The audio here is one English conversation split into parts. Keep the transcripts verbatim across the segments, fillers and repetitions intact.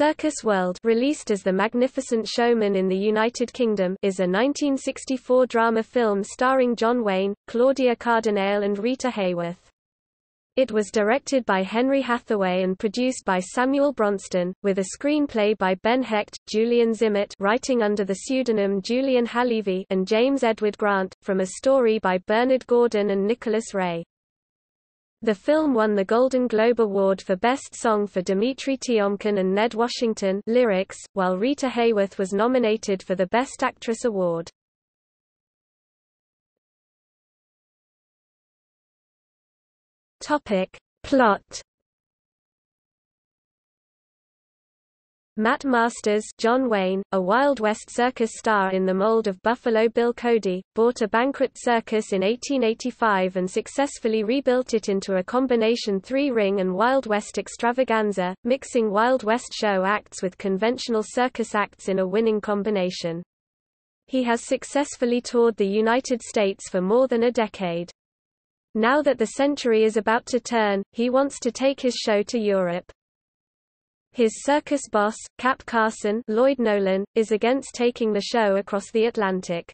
Circus World, released as The Magnificent Showman in the United Kingdom, is a nineteen sixty-four drama film starring John Wayne, Claudia Cardinale and Rita Hayworth. It was directed by Henry Hathaway and produced by Samuel Bronston, with a screenplay by Ben Hecht, Julian Zimet writing under the pseudonym Julian Halevy and James Edward Grant, from a story by Bernard Gordon and Nicholas Ray. The film won the Golden Globe Award for Best Song for Dimitri Tiomkin and Ned Washington lyrics, while Rita Hayworth was nominated for the Best Actress Award. Topic. Plot. Matt Masters, John Wayne, a Wild West circus star in the mold of Buffalo Bill Cody, bought a bankrupt circus in eighteen eighty-five and successfully rebuilt it into a combination three-ring and Wild West extravaganza, mixing Wild West show acts with conventional circus acts in a winning combination. He has successfully toured the United States for more than a decade. Now that the century is about to turn, he wants to take his show to Europe. His circus boss, Cap Carson, Lloyd Nolan, is against taking the show across the Atlantic.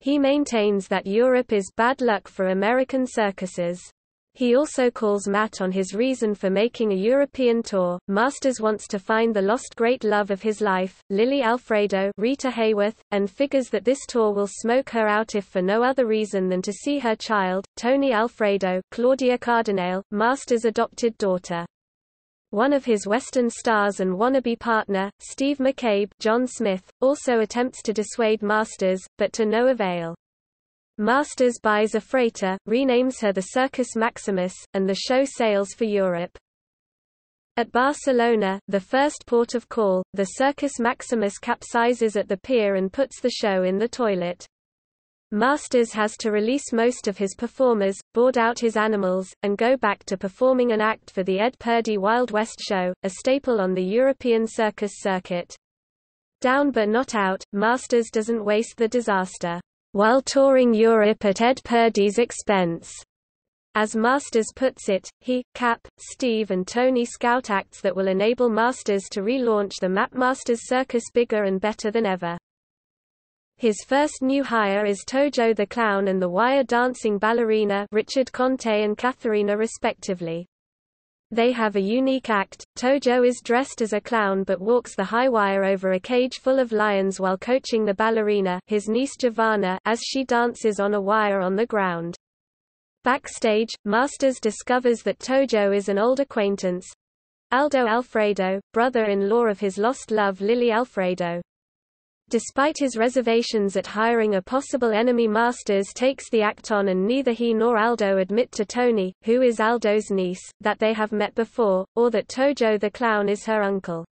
He maintains that Europe is bad luck for American circuses. He also calls Matt on his reason for making a European tour. Masters wants to find the lost great love of his life, Lily Alfredo, Rita Hayworth, and figures that this tour will smoke her out if for no other reason than to see her child, Tony Alfredo, Claudia Cardinale, Masters' adopted daughter. One of his Western stars and wannabe partner, Steve McCabe, John Smith, also attempts to dissuade Masters, but to no avail. Masters buys a freighter, renames her the Circus Maximus, and the show sails for Europe. At Barcelona, the first port of call, the Circus Maximus capsizes at the pier and puts the show in the toilet. Masters has to release most of his performers, board out his animals, and go back to performing an act for the Ed Purdy Wild West show, a staple on the European circus circuit. Down but not out, Masters doesn't waste the disaster, while touring Europe at Ed Purdy's expense. As Masters puts it, he, Cap, Steve and Tony scout acts that will enable Masters to relaunch the Matt Masters circus bigger and better than ever. His first new hire is Tojo the Clown and the wire dancing ballerina Richard Conte and Katharina respectively. They have a unique act. Tojo is dressed as a clown but walks the high wire over a cage full of lions while coaching the ballerina, his niece Giovanna, as she dances on a wire on the ground. Backstage, Masters discovers that Tojo is an old acquaintance, Aldo Alfredo, brother-in-law of his lost love Lily Alfredo. Despite his reservations at hiring a possible enemy, Masters takes the act on and neither he nor Aldo admit to Tony, who is Aldo's niece, that they have met before, or that Tojo the Clown is her uncle.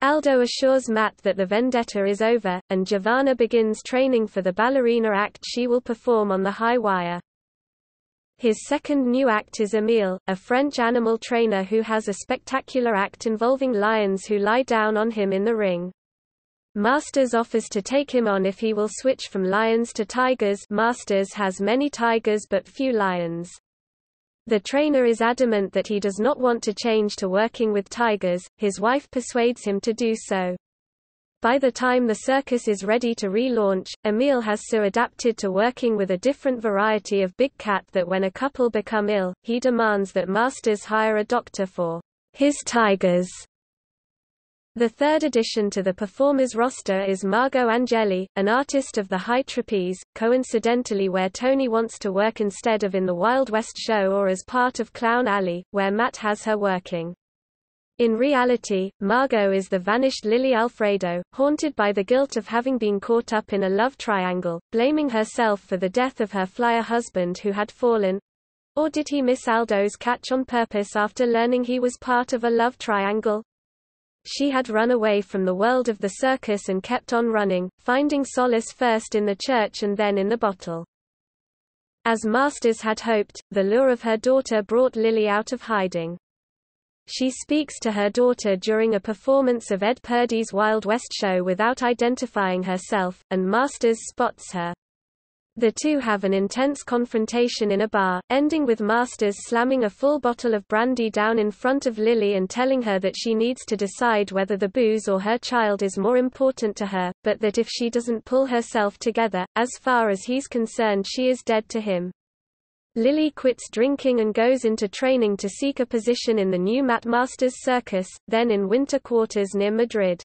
Aldo assures Matt that the vendetta is over, and Giovanna begins training for the ballerina act she will perform on the high wire. His second new act is Emile, a French animal trainer who has a spectacular act involving lions who lie down on him in the ring. Masters offers to take him on if he will switch from lions to tigers. Masters has many tigers but few lions. The trainer is adamant that he does not want to change to working with tigers. His wife persuades him to do so. By the time the circus is ready to relaunch, Emile has so adapted to working with a different variety of big cat that when a couple become ill, he demands that Masters hire a doctor for his tigers. The third addition to the performers' roster is Margot Angeli, an artist of the high trapeze, coincidentally where Tony wants to work instead of in the Wild West show or as part of Clown Alley, where Matt has her working. In reality, Margot is the vanished Lily Alfredo, haunted by the guilt of having been caught up in a love triangle, blaming herself for the death of her flyer husband who had fallen. Or did he miss Aldo's catch on purpose after learning he was part of a love triangle? She had run away from the world of the circus and kept on running, finding solace first in the church and then in the bottle. As Masters had hoped, the lure of her daughter brought Lily out of hiding. She speaks to her daughter during a performance of Ed Purdy's Wild West show without identifying herself, and Masters spots her. The two have an intense confrontation in a bar, ending with Masters slamming a full bottle of brandy down in front of Lily and telling her that she needs to decide whether the booze or her child is more important to her, but that if she doesn't pull herself together, as far as he's concerned, she is dead to him. Lily quits drinking and goes into training to seek a position in the new Matt Masters circus, then in winter quarters near Madrid.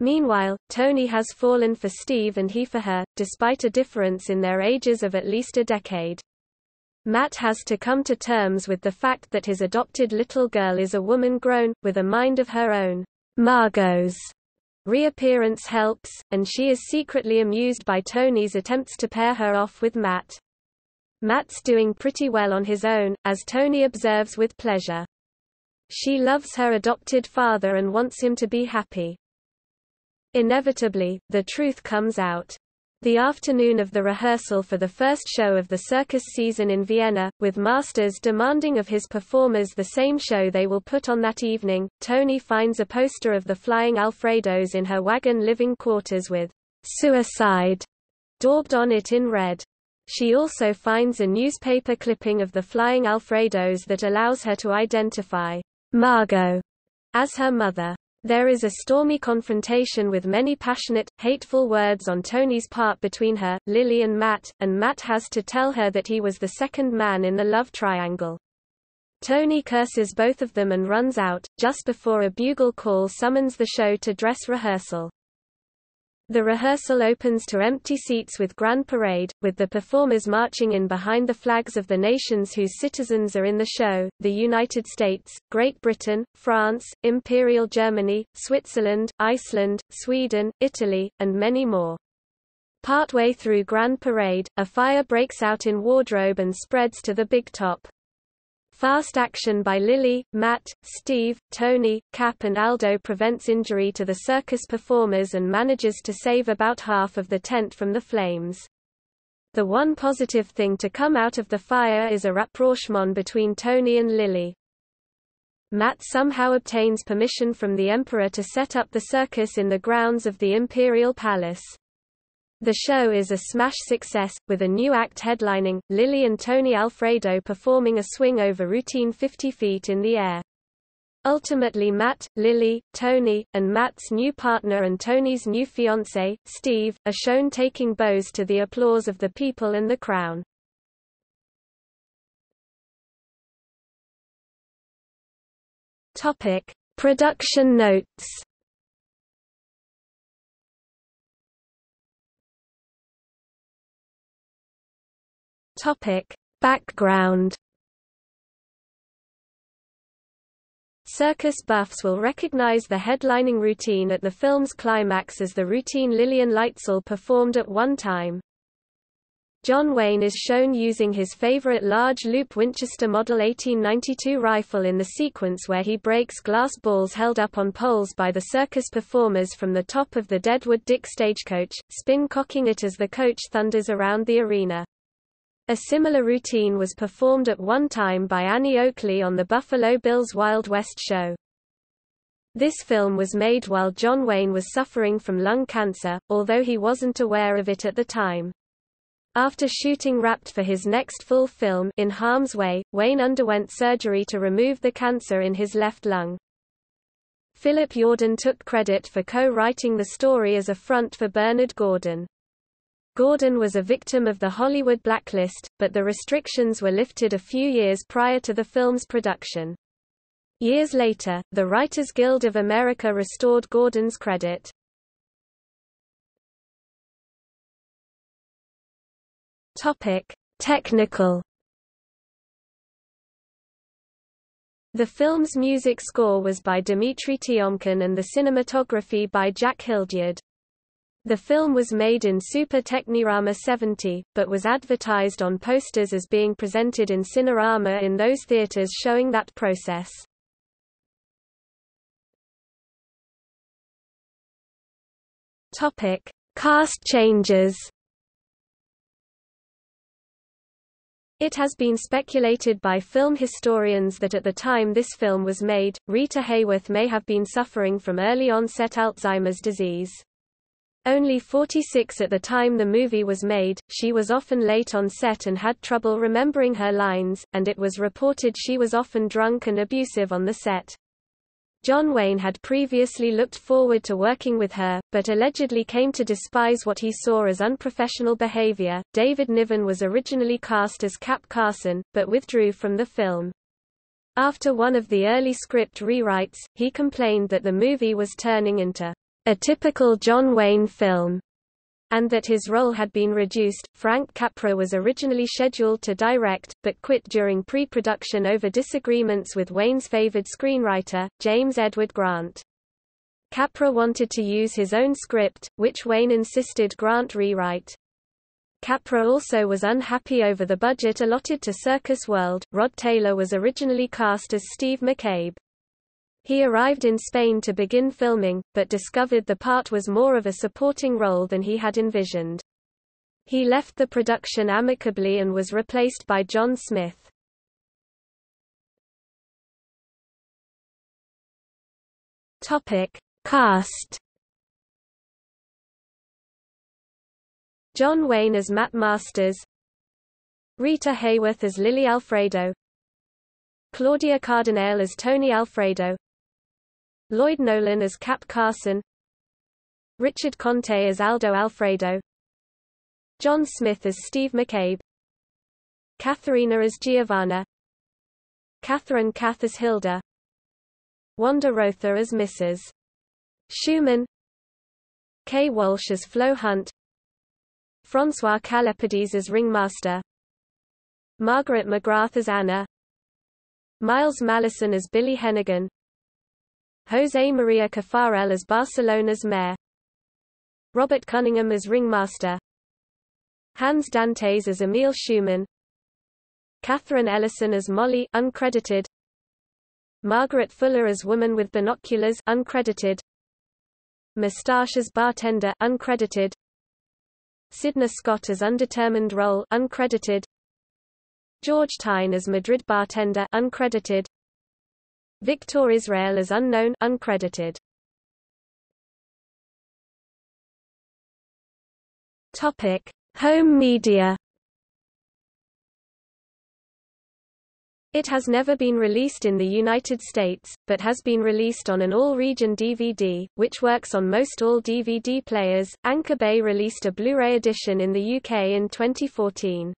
Meanwhile, Tony has fallen for Steve and he for her, despite a difference in their ages of at least a decade. Matt has to come to terms with the fact that his adopted little girl is a woman grown, with a mind of her own. Margot's reappearance helps, and she is secretly amused by Tony's attempts to pair her off with Matt. Matt's doing pretty well on his own, as Tony observes with pleasure. She loves her adopted father and wants him to be happy. Inevitably, the truth comes out. The afternoon of the rehearsal for the first show of the circus season in Vienna, with Masters demanding of his performers the same show they will put on that evening, Tony finds a poster of the Flying Alfredos in her wagon living quarters with "Suicide" daubed on it in red. She also finds a newspaper clipping of the Flying Alfredos that allows her to identify Margot as her mother. There is a stormy confrontation with many passionate, hateful words on Tony's part between her, Lily and Matt, and Matt has to tell her that he was the second man in the love triangle. Tony curses both of them and runs out, just before a bugle call summons the show to dress rehearsal. The rehearsal opens to empty seats with grand parade, with the performers marching in behind the flags of the nations whose citizens are in the show, the United States, Great Britain, France, Imperial Germany, Switzerland, Iceland, Sweden, Italy, and many more. Partway through grand parade, a fire breaks out in wardrobe and spreads to the big top. Fast action by Lily, Matt, Steve, Tony, Cap and Aldo prevents injury to the circus performers and manages to save about half of the tent from the flames. The one positive thing to come out of the fire is a rapprochement between Tony and Lily. Matt somehow obtains permission from the Emperor to set up the circus in the grounds of the Imperial Palace. The show is a smash success, with a new act headlining, Lily and Tony Alfredo performing a swing over routine fifty feet in the air. Ultimately Matt, Lily, Tony, and Matt's new partner and Tony's new fiancé, Steve, are shown taking bows to the applause of the people and the crown. Topic: Production notes. Topic: Background. Circus buffs will recognize the headlining routine at the film's climax as the routine Lillian Lightsell performed at one time. John Wayne is shown using his favorite large loop Winchester Model eighteen ninety-two rifle in the sequence where he breaks glass balls held up on poles by the circus performers from the top of the Deadwood Dick stagecoach, spin-cocking it as the coach thunders around the arena. A similar routine was performed at one time by Annie Oakley on the Buffalo Bill's Wild West show. This film was made while John Wayne was suffering from lung cancer, although he wasn't aware of it at the time. After shooting Rapt for his next full film, In Harm's Way, Wayne underwent surgery to remove the cancer in his left lung. Philip Yordan took credit for co-writing the story as a front for Bernard Gordon. Gordon was a victim of the Hollywood blacklist, but the restrictions were lifted a few years prior to the film's production. Years later, the Writers Guild of America restored Gordon's credit. Topic: Technical. The film's music score was by Dimitri Tiomkin and the cinematography by Jack Hildyard. The film was made in Super Technirama seventy, but was advertised on posters as being presented in Cinerama in those theaters showing that process. Topic: Cast changes. It has been speculated by film historians that at the time this film was made, Rita Hayworth may have been suffering from early onset Alzheimer's disease. Only forty-six at the time the movie was made, she was often late on set and had trouble remembering her lines, and it was reported she was often drunk and abusive on the set. John Wayne had previously looked forward to working with her, but allegedly came to despise what he saw as unprofessional behavior. David Niven was originally cast as Cap Carson, but withdrew from the film. After one of the early script rewrites, he complained that the movie was turning into a typical John Wayne film, and that his role had been reduced. Frank Capra was originally scheduled to direct, but quit during pre-production over disagreements with Wayne's favored screenwriter, James Edward Grant. Capra wanted to use his own script, which Wayne insisted Grant rewrite. Capra also was unhappy over the budget allotted to Circus World. Rod Taylor was originally cast as Steve McCabe. He arrived in Spain to begin filming, but discovered the part was more of a supporting role than he had envisioned. He left the production amicably and was replaced by John Smith. Topic: Cast. John Wayne as Matt Masters, Rita Hayworth as Lily Alfredo, Claudia Cardinale as Tony Alfredo, Lloyd Nolan as Cap Carson, Richard Conte as Aldo Alfredo, John Smith as Steve McCabe, Katharina as Giovanna, Catherine Cath as Hilda, Wanda Rotha as Missus Schumann, Kay Walsh as Flo Hunt, Francois Calepides as Ringmaster, Margaret McGrath as Anna, Miles Malleson as Billy Hennigan, Jose Maria Caffarel as Barcelona's mayor, Robert Cunningham as ringmaster, Hans Dantes as Emile Schumann, Catherine Ellison as Molly uncredited, Margaret Fuller as woman with binoculars uncredited, Moustache as bartender uncredited, Sidna Scott as undetermined role uncredited, George Tyne as Madrid bartender uncredited, Victor Israel as unknown uncredited. Topic: Home media. It has never been released in the United States, but has been released on an all-region D V D, which works on most all D V D players. Anchor Bay released a Blu-ray edition in the U K in twenty fourteen.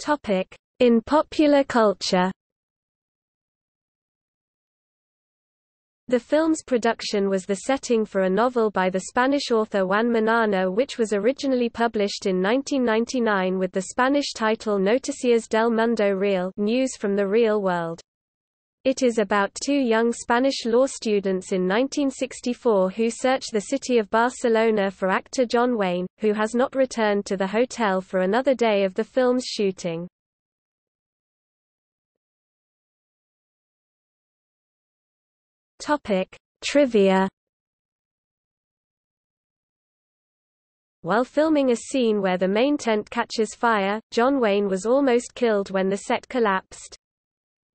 Topic: In popular culture. The film's production was the setting for a novel by the Spanish author Juan Manano, which was originally published in nineteen ninety-nine with the Spanish title Noticias del Mundo Real, News from the Real World. It is about two young Spanish law students in nineteen sixty-four who search the city of Barcelona for actor John Wayne, who has not returned to the hotel for another day of the film's shooting. Topic: Trivia. While filming a scene where the main tent catches fire, John Wayne was almost killed when the set collapsed.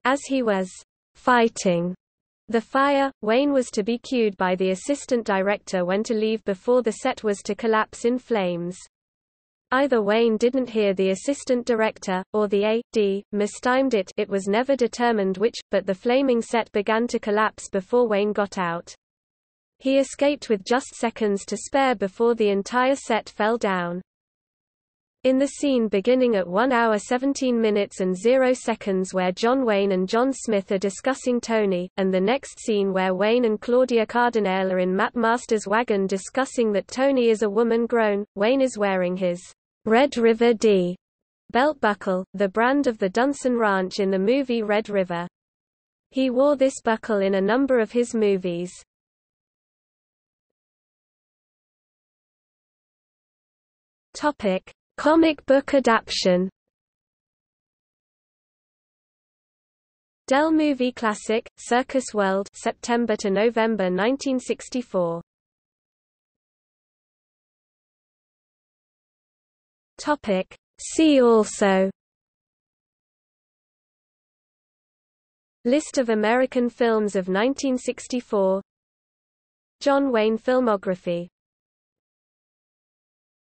As he was fighting the fire, Wayne was to be cued by the assistant director when to leave before the set was to collapse in flames. Either Wayne didn't hear the assistant director, or the A D mistimed it. It was never determined which, but the flaming set began to collapse before Wayne got out. He escaped with just seconds to spare before the entire set fell down. In the scene beginning at one hour seventeen minutes and zero seconds where John Wayne and John Smith are discussing Tony, and the next scene where Wayne and Claudia Cardinale are in Matt Masters' wagon discussing that Tony is a woman grown, Wayne is wearing his Red River D belt buckle, the brand of the Dunson Ranch in the movie Red River. He wore this buckle in a number of his movies. Comic book adaptation. Dell movie classic, Circus World, September to November nineteen sixty-four. Topic: See also. List of American films of nineteen sixty-four. John Wayne filmography.